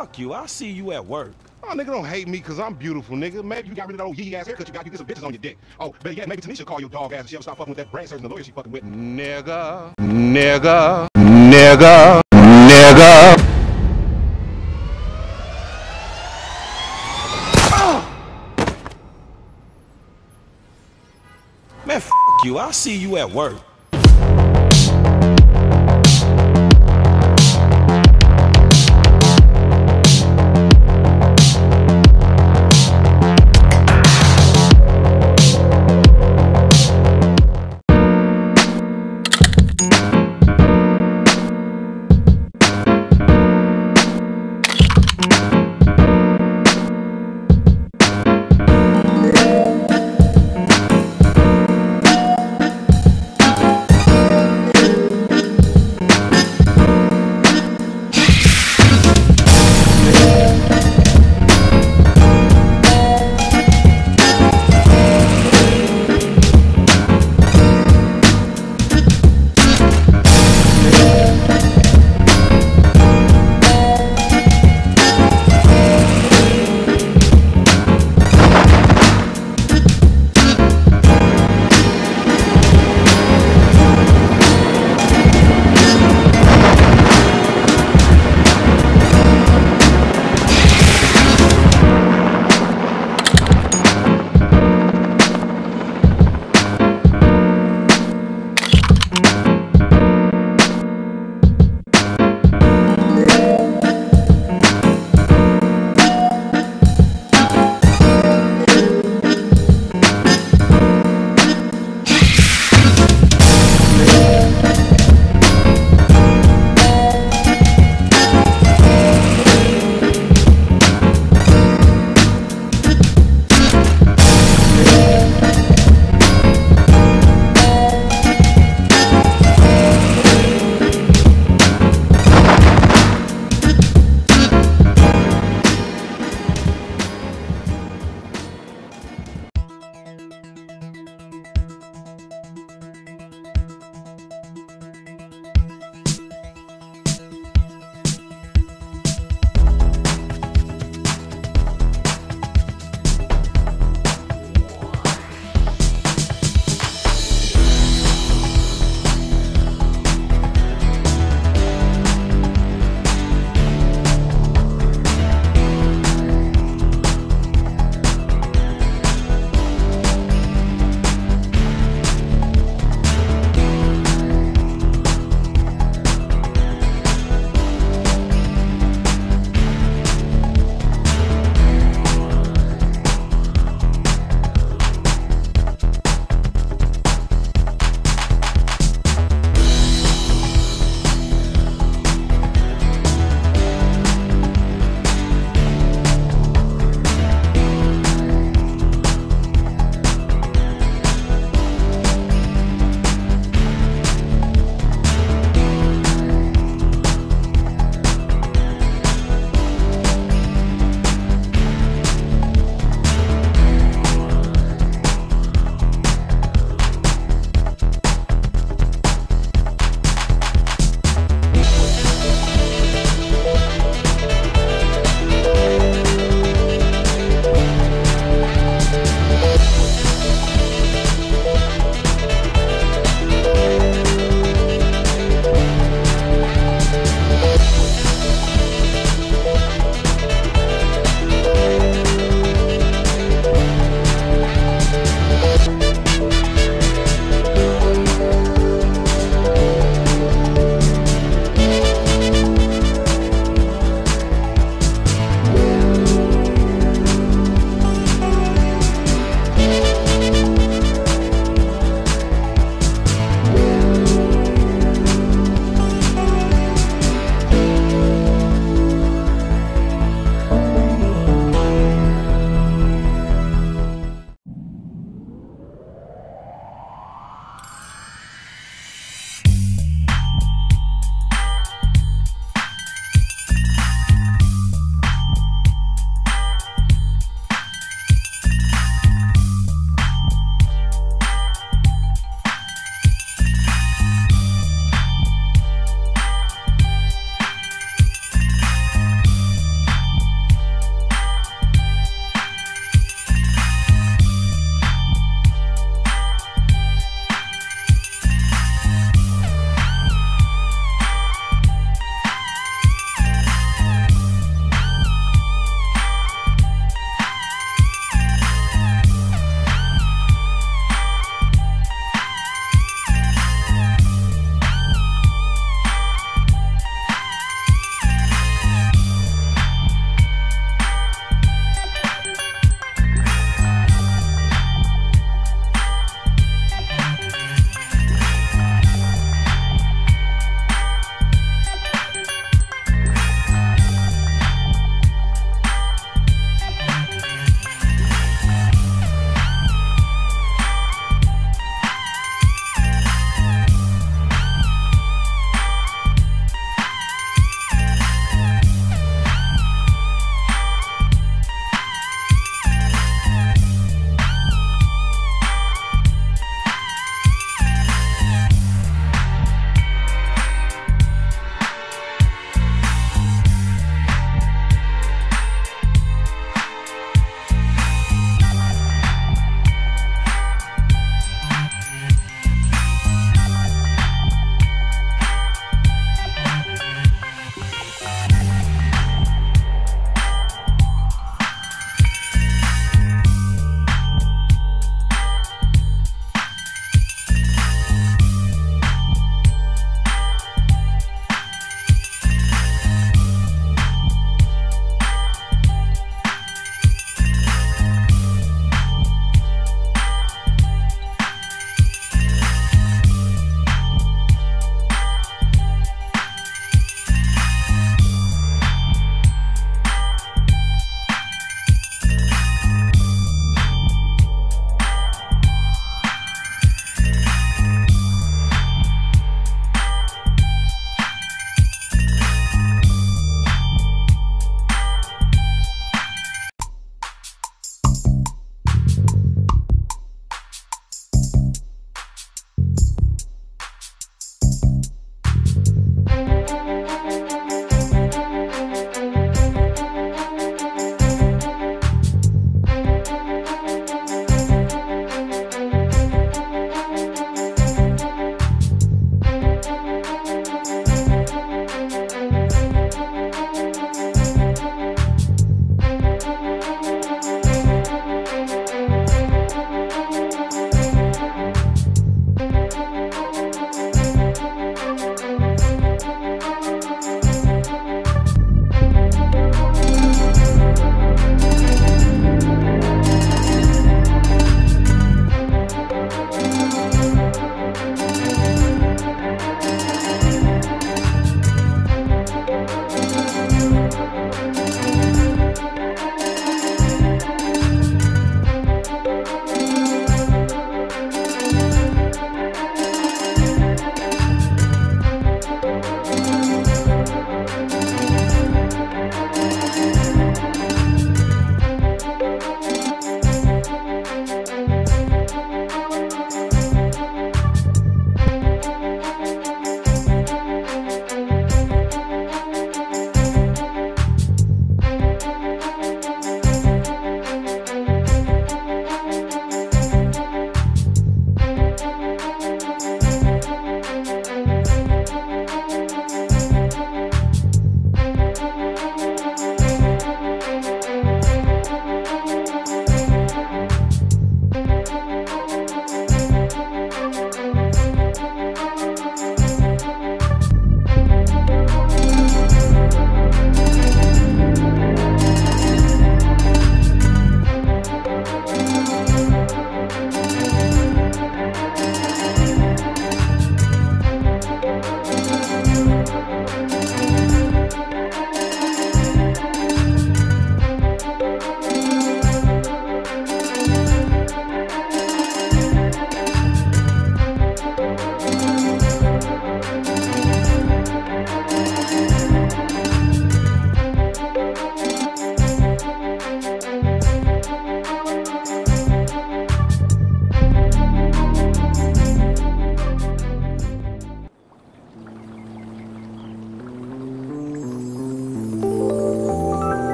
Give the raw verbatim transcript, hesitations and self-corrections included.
Fuck you, I'll see you at work. Oh, nigga, don't hate me because I'm beautiful, nigga. Maybe you got rid of that old yee ass haircut you got. You get some bitches on your dick. Oh, but yeah, maybe Tanisha call your dog ass and she ever stop fucking with that brain surgeon and the lawyer she fucking with. Nigga, nigga, nigga, nigga. Oh! Man, fuck you, I'll see you at work.